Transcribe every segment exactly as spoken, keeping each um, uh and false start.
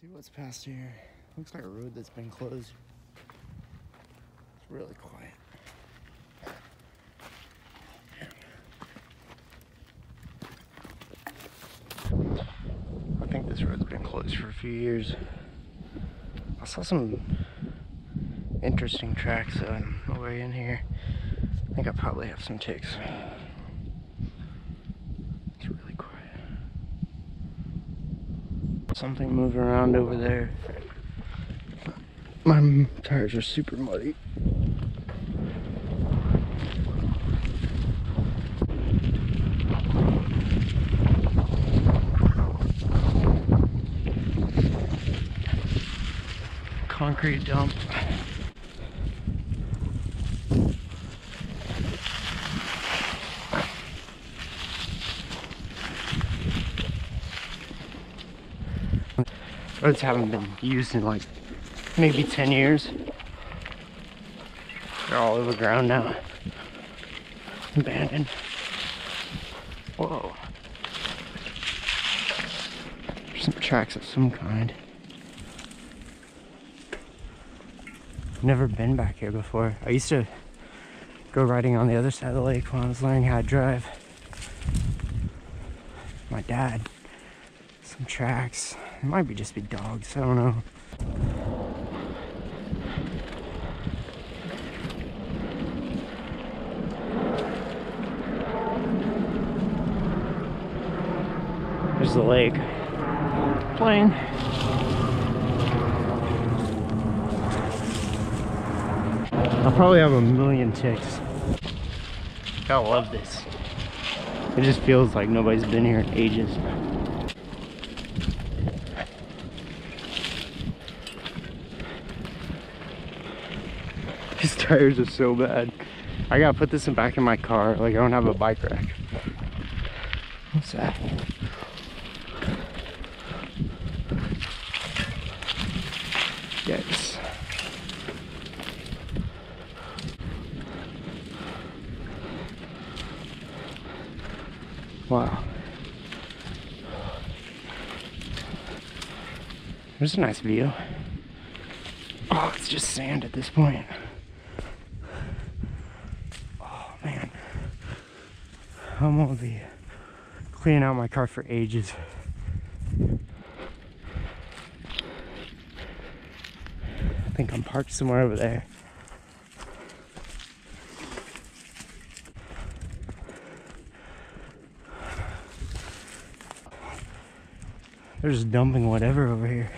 See what's past here. Looks like a road that's been closed. It's really quiet. I think this road's been closed for a few years. I saw some interesting tracks on the way in here. I think I probably have some ticks. Something moving around over there. My tires are super muddy. Concrete dump. Roads haven't been used in like maybe ten years. They're all overgrown now. Abandoned. Whoa. There's some tracks of some kind. I've never been back here before. I used to go riding on the other side of the lake when I was learning how to drive. My dad. Some tracks. It might be just be dogs, I don't know. There's the lake. Plane. I'll probably have a million ticks. I love this. It just feels like nobody's been here in ages. His tires are so bad. I gotta put this in back in my car. Like, I don't have a bike rack. What's that? Yikes. Wow. There's a nice view. Oh, it's just sand at this point. I'm gonna be cleaning out my car for ages. I think I'm parked somewhere over there. They're just dumping whatever over here.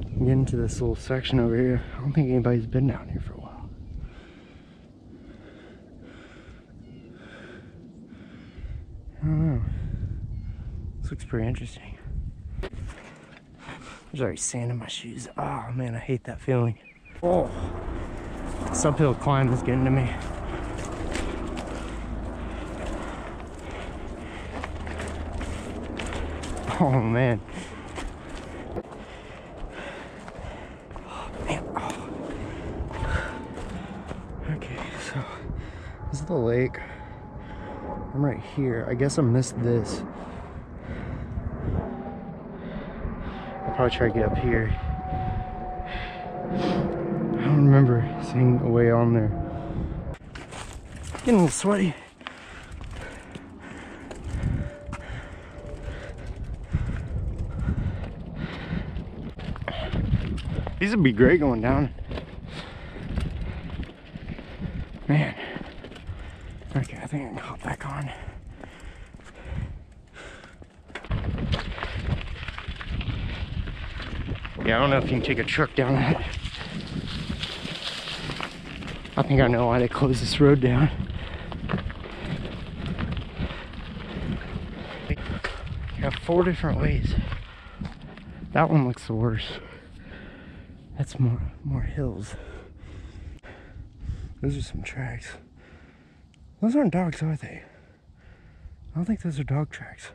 I'm getting to this little section over here. I don't think anybody's been down here for a while. I don't know. This looks pretty interesting. There's already sand in my shoes. Oh man, I hate that feeling. Oh, this uphill climb is getting to me. Oh man. Oh man. Oh. Okay, so this is the lake. I'm right here. I guess I missed this. I'll probably try to get up here. I don't remember seeing a way on there. Getting a little sweaty. These would be great going down. Man. Okay, I think I can hop back on. Yeah, I don't know if you can take a truck down that. I think I know why they closed this road down. You have four different ways. That one looks the worst. That's more, more hills. Those are some tracks. Those aren't dogs, are they? I don't think those are dog tracks.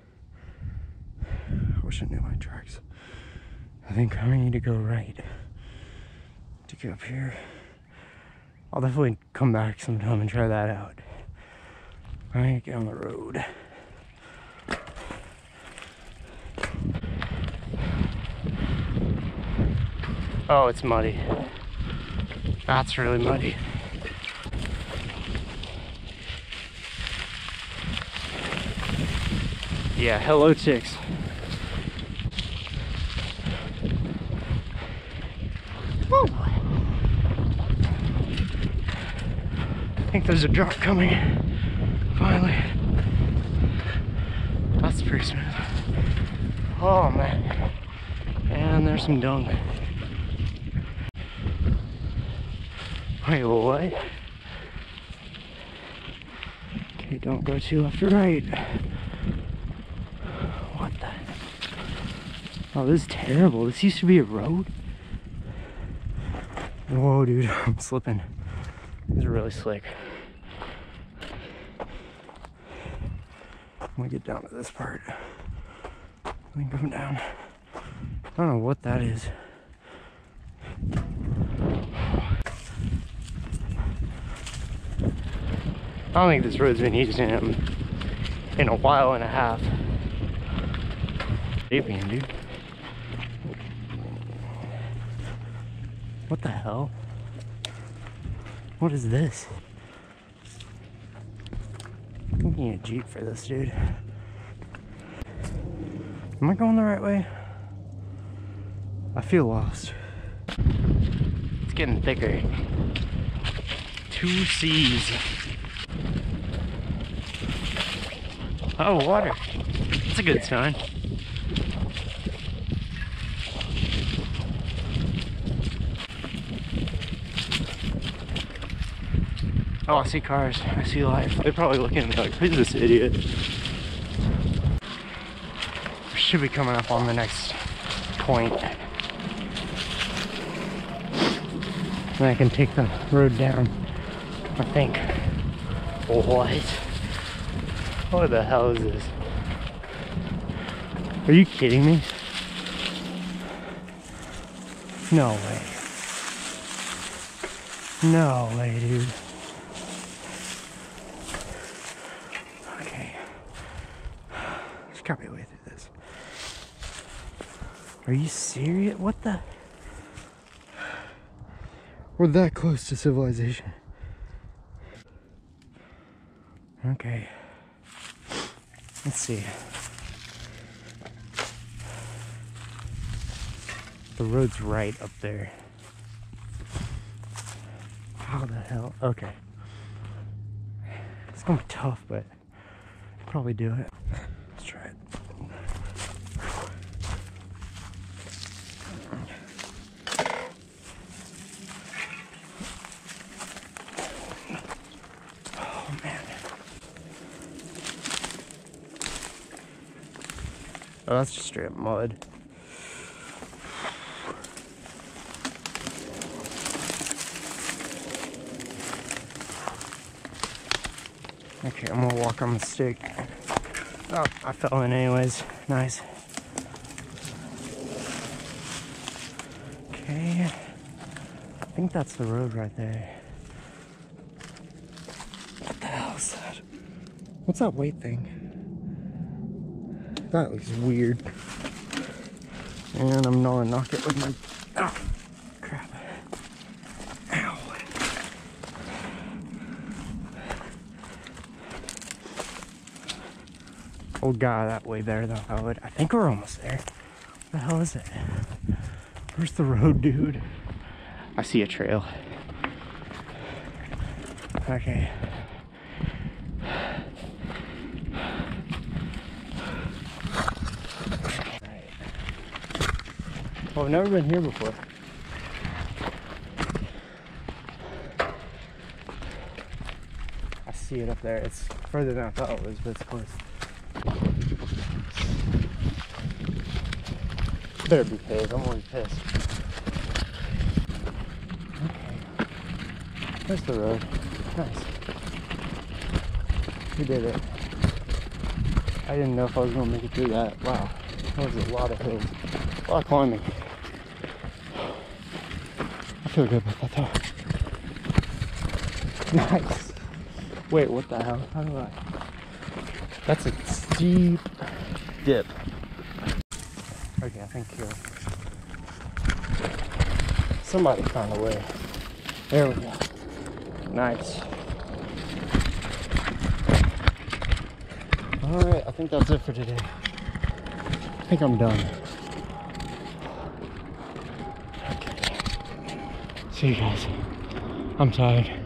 I wish I knew my tracks. I think I need to go right to get up here. I'll definitely come back sometime and try that out. I need to get on the road. Oh, it's muddy. That's really muddy. Yeah, hello chicks. Woo. I think there's a drop coming, finally. That's pretty smooth. Oh man. And there's some dung. Wait, what? Okay, don't go too left or right. What the? Oh, this is terrible. This used to be a road. Whoa, dude, I'm slipping. This is really slick. I'm gonna get down to this part. Let me go down. I don't know what that is. I don't think this road's been used in, in a while and a half. Avian, dude. What the hell? What is this? I need a Jeep for this, dude. Am I going the right way? I feel lost. It's getting thicker. Two C's. Oh, water. That's a good sign. Oh, I see cars. I see life. They're probably looking at me like, who's this idiot? We should be coming up on the next point. And I can take the road down, I think. What? What the hell is this? Are you kidding me? No way. No way, dude. Okay. There's gotta be a way through this. Are you serious? What the? We're that close to civilization. Okay. Let's see. The road's right up there. How the hell? Okay. It's gonna be tough, but I'll probably do it. Let's try it. Oh, that's just straight up mud. Okay, I'm gonna walk on the stick. Oh, I fell in anyways. Nice. Okay. I think that's the road right there. What the hell is that? What's that weight thing? That looks weird. And I'm gonna knock it with my... Oh, crap. Ow. Oh god, that way there though. I, would, I think we're almost there. What the hell is it? Where's the road, dude? I see a trail. Okay. Well, I've never been here before. I see it up there. It's further than I thought it was, but it's close. Better be pissed. I'm always pissed. Okay. There's the road. Nice. We did it. I didn't know if I was going to make it through that. Wow. That was a lot of hills. A lot of climbing. I feel good about that though. Nice. Wait, what the hell? How do I? That's a steep dip. Okay, I think you're... Somebody find a way. There we go. Nice. All right, I think that's it for today. I think I'm done. Okay. See you guys. I'm tired.